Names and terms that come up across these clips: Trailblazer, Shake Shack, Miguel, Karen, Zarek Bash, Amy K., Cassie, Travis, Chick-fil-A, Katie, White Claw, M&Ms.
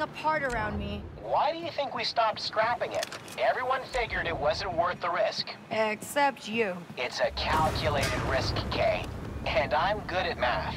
falling apart around me. Why do you think we stopped scrapping it? Everyone figured it wasn't worth the risk. Except you. It's a calculated risk, Kay. And I'm good at math.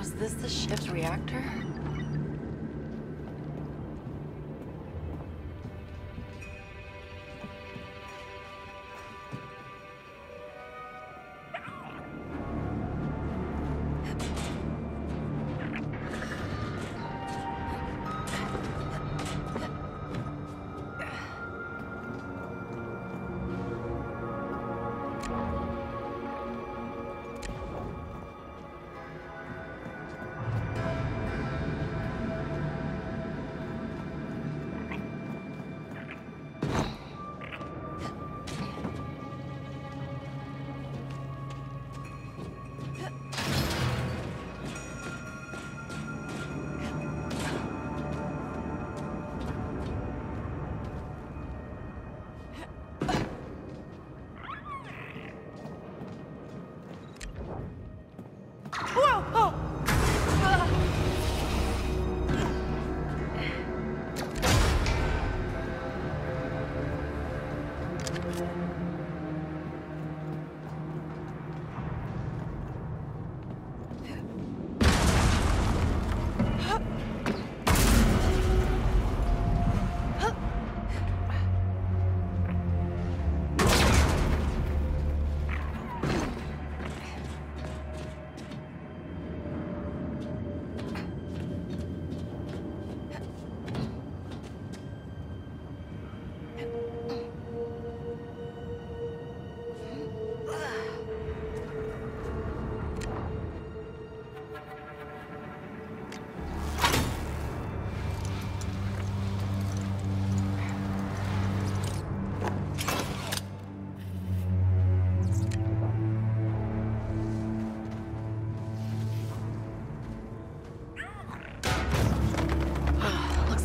Is this the ship's reactor?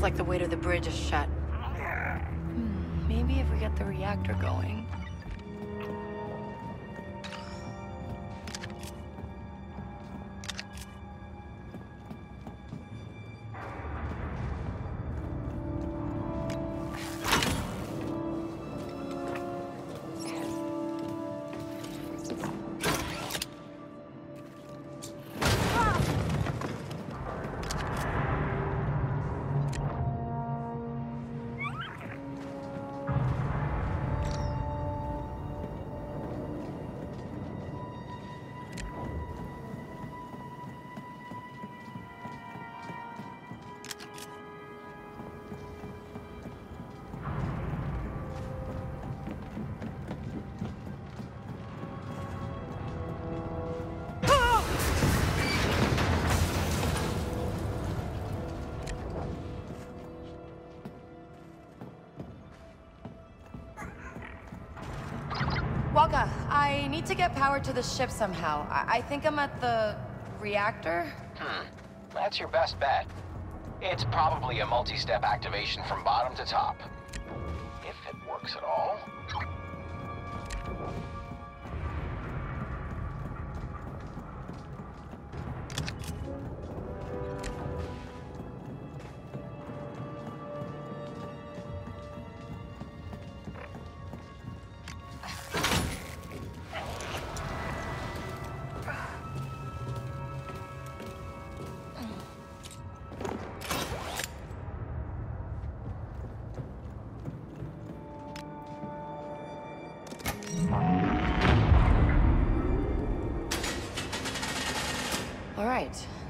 Like the weight of the bridge is shut. Maybe if we get the reactor going. I need to get power to the ship somehow. I think I'm at the reactor. That's your best bet. It's probably a multi-step activation from bottom to top. If it works at all.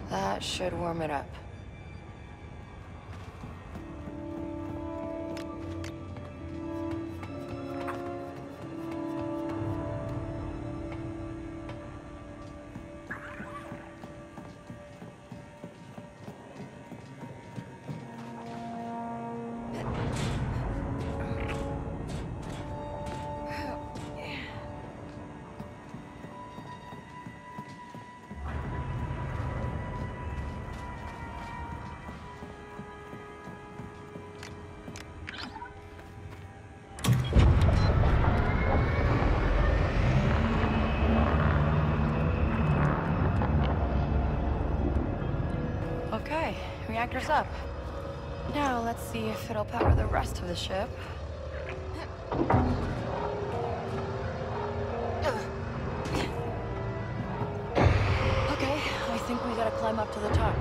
That should warm it up. Okay, reactor's up. Now let's see if it'll power the rest of the ship. Okay, I think we gotta climb up to the top.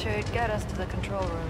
Should get us to the control room.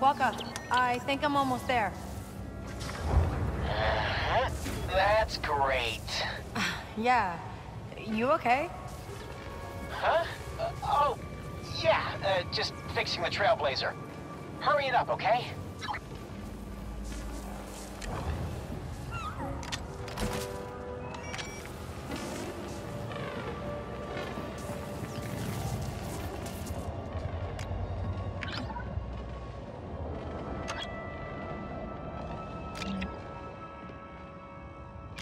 Walk up. I think I'm almost there. That's great. Yeah. You okay? Huh? Oh, yeah. Just fixing the Trailblazer. Hurry it up, okay?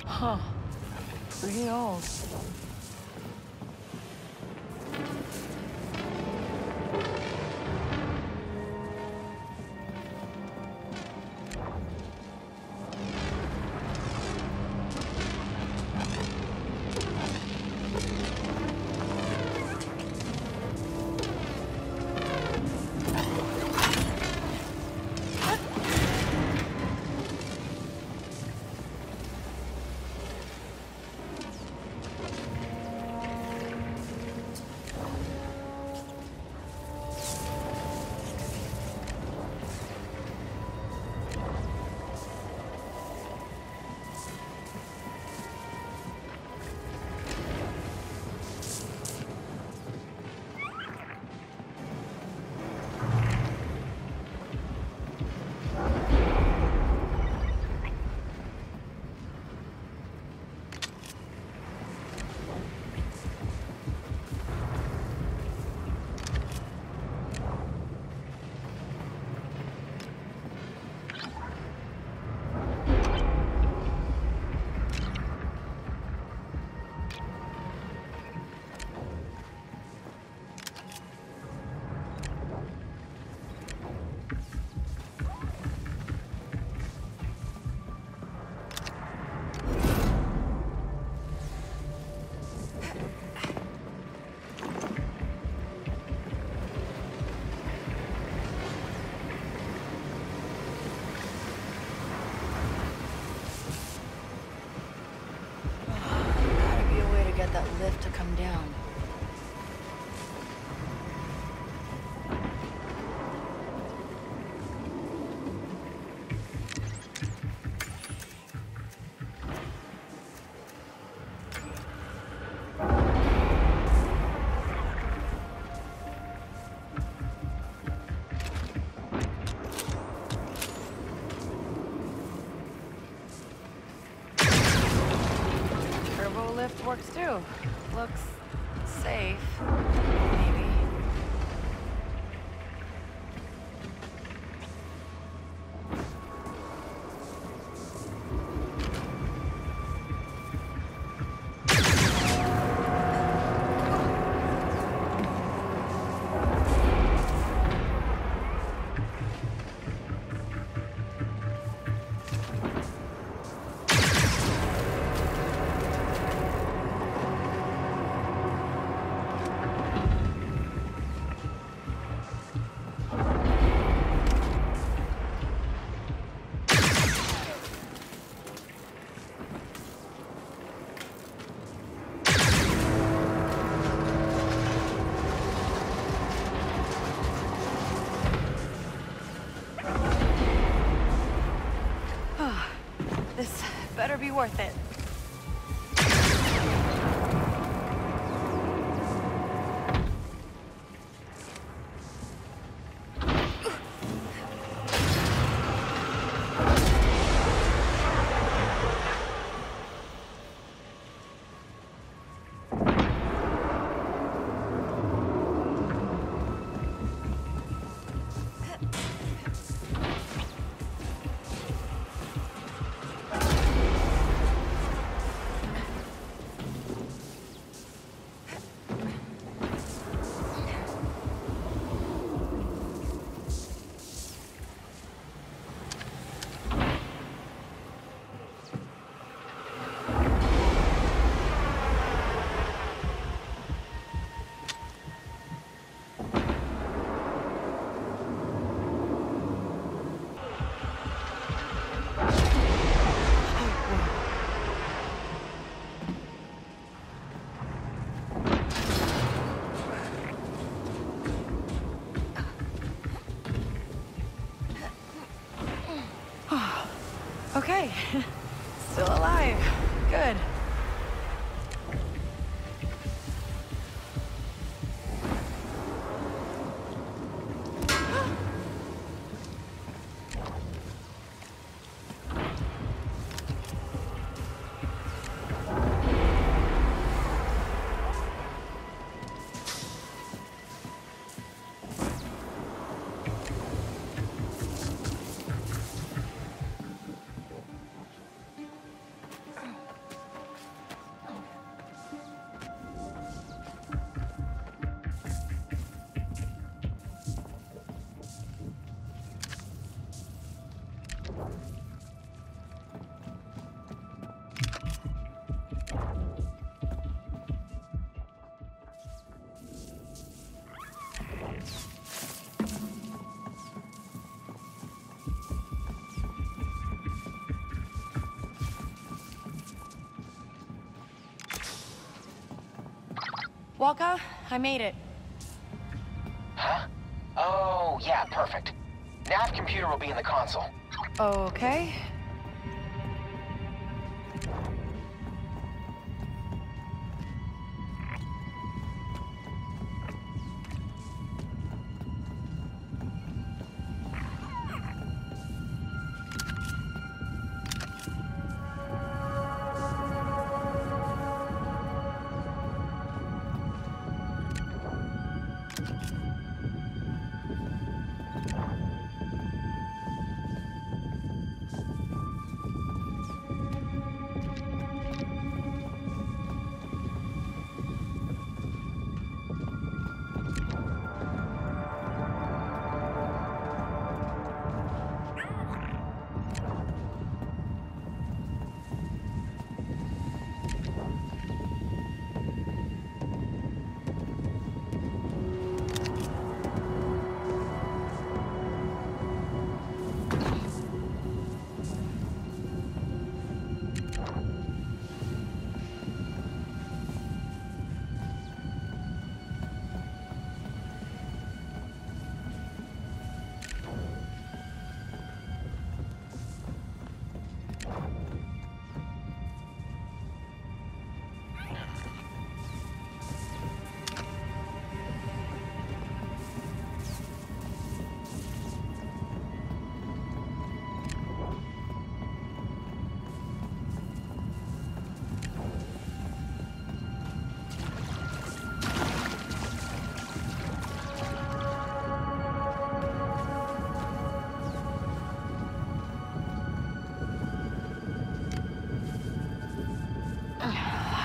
Huh. Pretty old. Works too. Looks safe, maybe. Better be worth it. Okay. Still alive. Good. Walka, I made it. Huh? Oh, yeah, perfect. Nav computer will be in the console. Okay.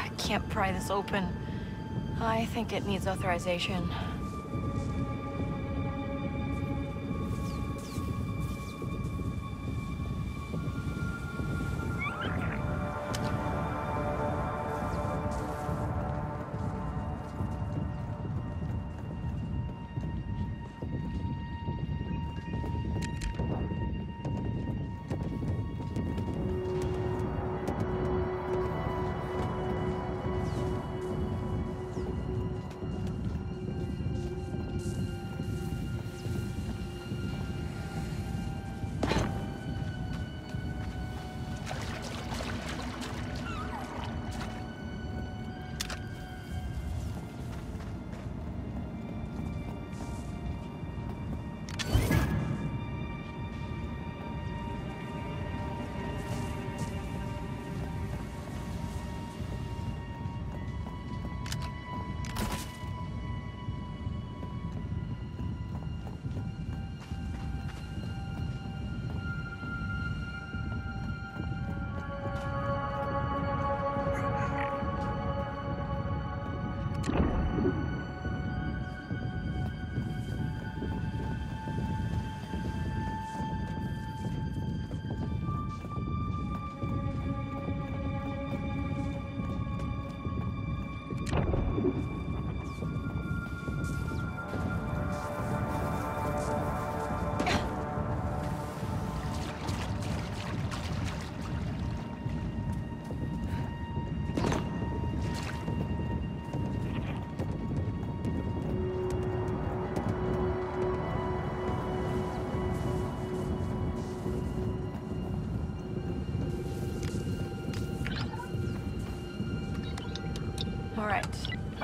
I can't pry this open. I think it needs authorization.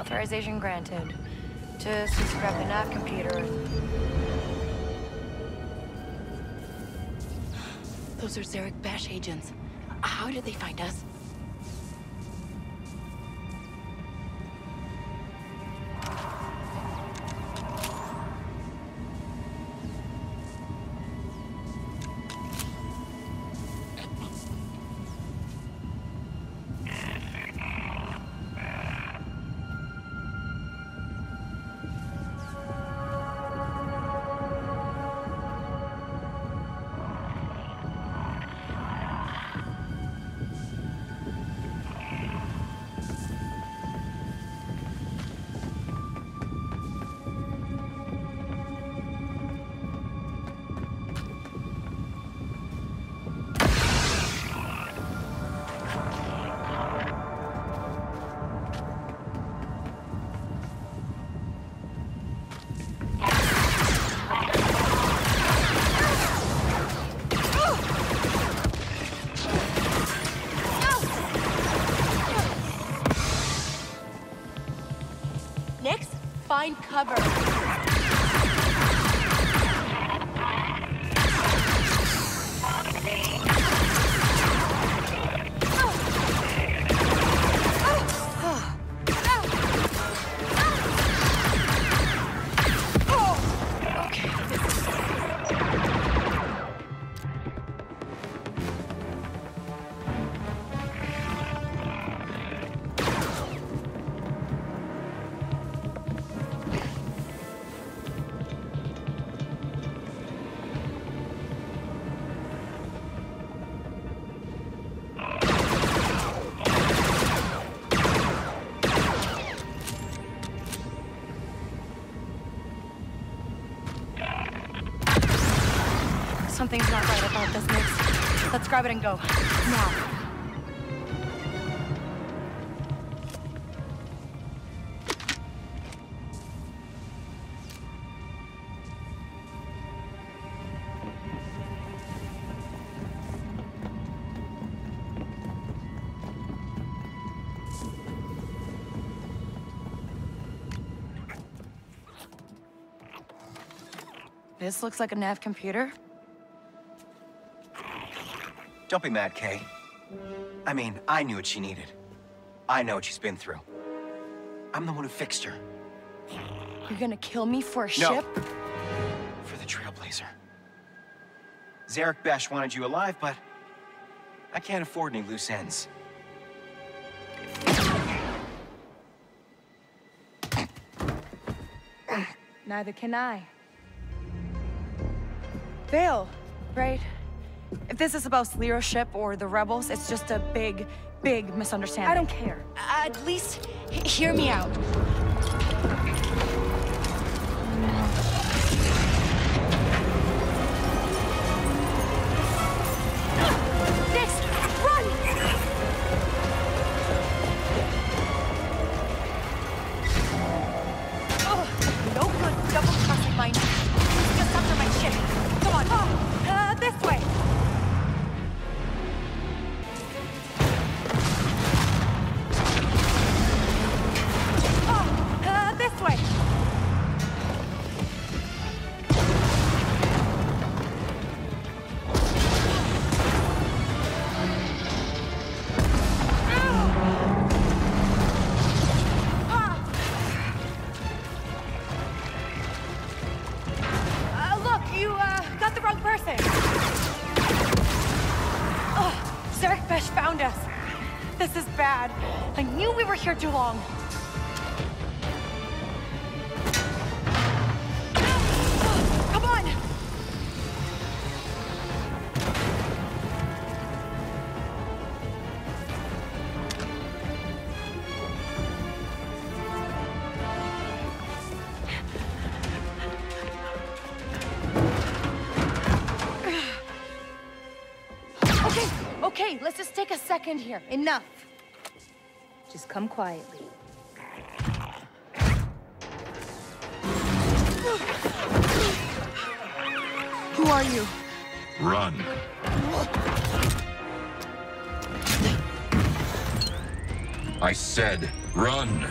Authorization granted. To subscribe to nav computer. Those are Zarek Bash agents. How did they find us? Find cover. Something's not right about this mix. Let's grab it and go. Now. This looks like a nav computer. Don't be mad, Kay. I mean, I knew what she needed. I know what she's been through. I'm the one who fixed her. You're gonna kill me for a ship? No. For the Trailblazer. Zarek Bash wanted you alive, but I can't afford any loose ends. Neither can I. Vale, right? If this is about Slira's ship or the Rebels, it's just a big misunderstanding. I don't care. At least hear me out. I knew we were here too long. Come on! Okay, let's just take a second here. Enough. Just come quietly. Who are you? Run. I said, run.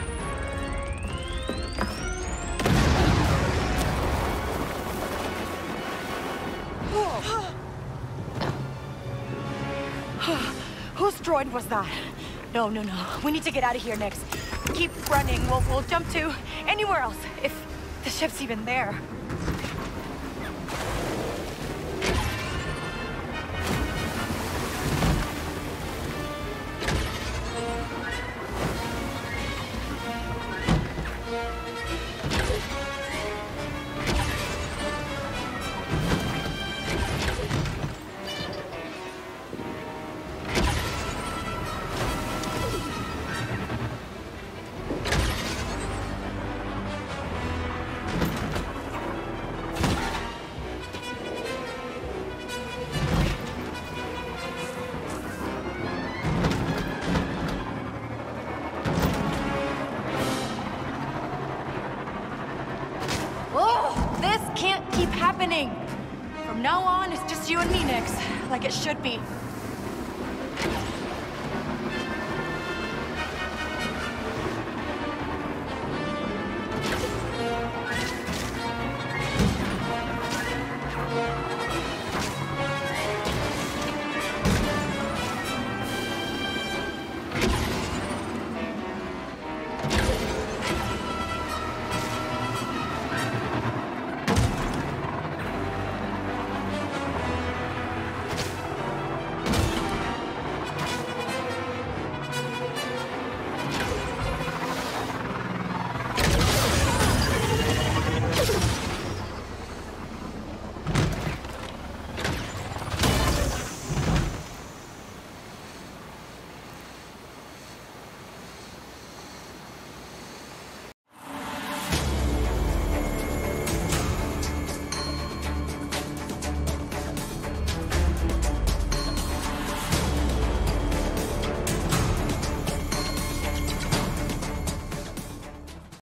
Whose droid was that? No, no, no. We need to get out of here next. Keep running. We'll jump to anywhere else, if the ship's even there. Happening. From now on, it's just you and me, Nix, like it should be.